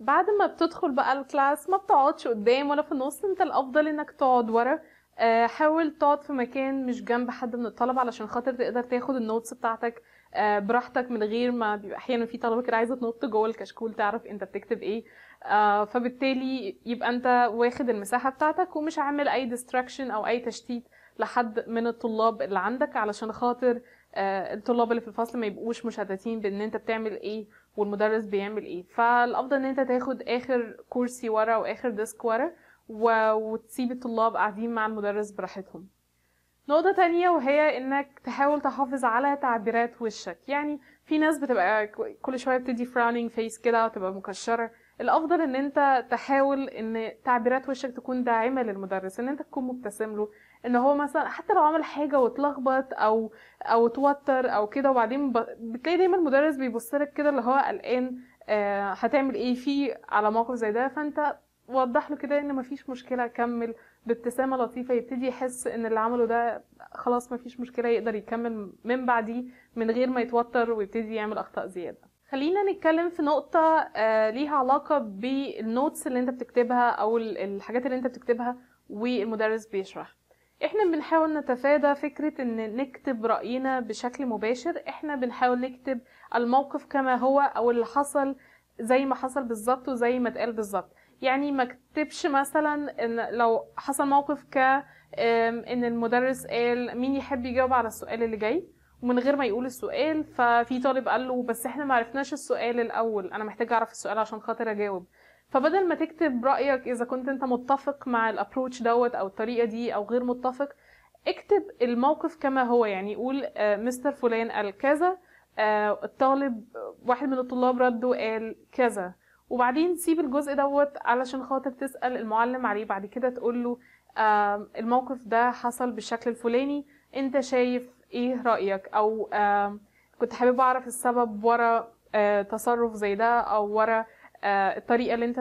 بعد ما بتدخل بقى الكلاس ما بتقعدش قدام ولا في النص، انت الافضل انك تقعد ورا. حاول تقعد في مكان مش جنب حد من الطلبه علشان خاطر تقدر تاخد النوتس بتاعتك براحتك، من غير ما بيبقى احيانا في طلبه كده عايزه تنط جوه الكشكول تعرف انت بتكتب ايه. فبالتالي يبقى انت واخد المساحه بتاعتك ومش عامل اي ديستراكشن او اي تشتيت لحد من الطلاب اللي عندك، علشان خاطر الطلاب اللي في الفصل ما يبقوش مشتتين بان انت بتعمل ايه والمدرس بيعمل ايه. فالافضل ان انت تاخد اخر كرسي ورا واخر ديسك ورا وتسيب الطلاب قاعدين مع المدرس براحتهم. نقطة تانية وهي انك تحاول تحافظ على تعبيرات وشك. يعني في ناس بتبقى كل شوية بتدي frowning face كده وتبقى مكشرة، الافضل ان انت تحاول ان تعبيرات وشك تكون داعمة للمدرس، ان انت تكون مبتسم له، ان هو مثلا حتى لو عمل حاجة واتلخبط او توتر او كده، وبعدين بتلاقي دايما المدرس بيبصلك كده اللي هو قلقان هتعمل ايه فيه على موقف زي ده، فانت وضح له كده ان مفيش مشكله، كمل بابتسامه لطيفه، يبتدي يحس ان اللي عمله ده خلاص مفيش مشكله، يقدر يكمل من بعديه من غير ما يتوتر ويبتدي يعمل اخطاء زياده. خلينا نتكلم في نقطه ليها علاقه بالنوتس اللي انت بتكتبها او الحاجات اللي انت بتكتبها والمدرس بيشرح. احنا بنحاول نتفادى فكره ان نكتب راينا بشكل مباشر، احنا بنحاول نكتب الموقف كما هو او اللي حصل زي ما حصل بالظبط وزي ما اتقال بالظبط. يعني ما اكتبش مثلا ان لو حصل موقف ان المدرس قال مين يحب يجاوب على السؤال اللي جاي ومن غير ما يقول السؤال، ففي طالب قال له بس احنا ما عرفناش السؤال الاول، انا محتاج اعرف السؤال عشان خاطر اجاوب. فبدل ما تكتب رايك اذا كنت انت متفق مع الابروتش دوت او الطريقه دي او غير متفق، اكتب الموقف كما هو. يعني قول مستر فلان قال كذا، الطالب واحد من الطلاب رد وقال كذا، وبعدين سيب الجزء دوت علشان خاطر تسأل المعلم عليه بعد كده، تقوله الموقف ده حصل بالشكل الفلاني، انت شايف ايه رأيك، او كنت حابب اعرف السبب ورا تصرف زي ده او ورا الطريقة اللي انت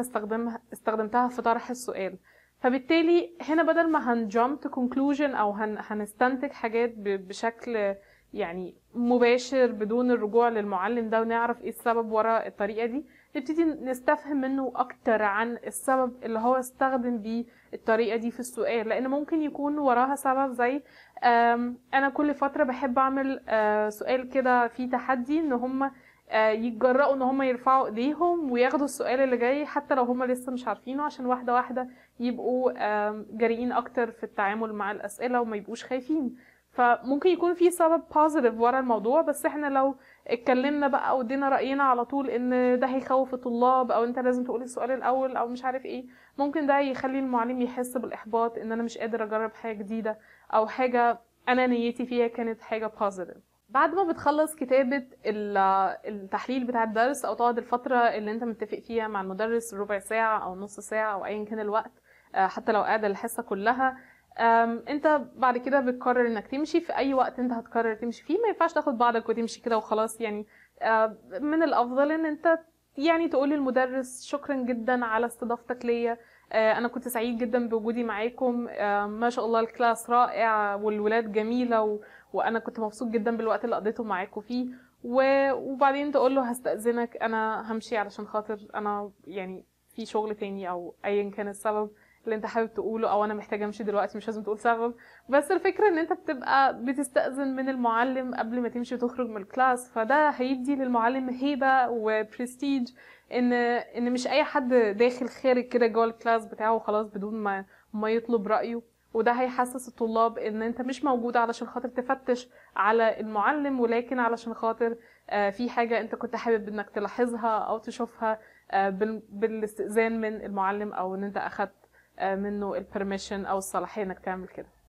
استخدمتها في طرح السؤال. فبالتالي هنا بدل ما هنجمب تو كونكلوجن او هنستنتج حاجات بشكل يعني مباشر بدون الرجوع للمعلم ده ونعرف ايه السبب ورا الطريقة دي، نبتدي نستفهم منه اكتر عن السبب اللي هو استخدم بيه الطريقة دي في السؤال، لان ممكن يكون وراها سبب زي انا كل فترة بحب اعمل سؤال كده فيه تحدي ان هم يتجرأوا ان هم يرفعوا ايديهم وياخدوا السؤال اللي جاي حتى لو هم لسه مش عارفينه، عشان واحدة واحدة يبقوا جريئين اكتر في التعامل مع الاسئلة وما يبقوش خايفين. فممكن يكون في سبب positive ورا الموضوع، بس احنا لو اتكلمنا بقى ودينا رأينا على طول ان ده هيخوف الطلاب او انت لازم تقول السؤال الاول او مش عارف ايه، ممكن ده يخلي المعلم يحس بالاحباط ان انا مش قادر اجرب حاجة جديدة او حاجة انا نيتي فيها كانت حاجة positive. بعد ما بتخلص كتابة التحليل بتاع الدرس او تقعد الفترة اللي انت متفق فيها مع المدرس ربع ساعة او نص ساعة او ايا كان الوقت، حتى لو قاعدة الحصة كلها، انت بعد كده بتقرر انك تمشي في اي وقت انت هتقرر تمشي فيه. ما ينفعش تاخد بعضك وتمشي كده وخلاص، يعني من الافضل ان انت يعني تقول للمدرس شكرا جدا على استضافتك ليا، انا كنت سعيد جدا بوجودي معاكم، ما شاء الله الكلاس رائع والولاد جميلة وانا كنت مبسوط جدا بالوقت اللي قضيته معاكم فيه. وبعدين تقول له هستأذنك انا همشي علشان خاطر انا يعني في شغل تاني او ايا كان السبب اللي انت حابب تقوله، او انا محتاجه امشي دلوقتي، مش لازم تقول سبب، بس الفكره ان انت بتبقى بتستأذن من المعلم قبل ما تمشي وتخرج من الكلاس. فده هيدي للمعلم هيبه وبرستيج ان مش اي حد داخل خارج كده جوه الكلاس بتاعه وخلاص بدون ما يطلب رايه، وده هيحسس الطلاب ان انت مش موجود علشان خاطر تفتش على المعلم، ولكن علشان خاطر في حاجه انت كنت حابب انك تلاحظها او تشوفها بالاستئذان من المعلم، او ان انت اخدت منه البرميشن او الصلاحيه انك تعمل كده.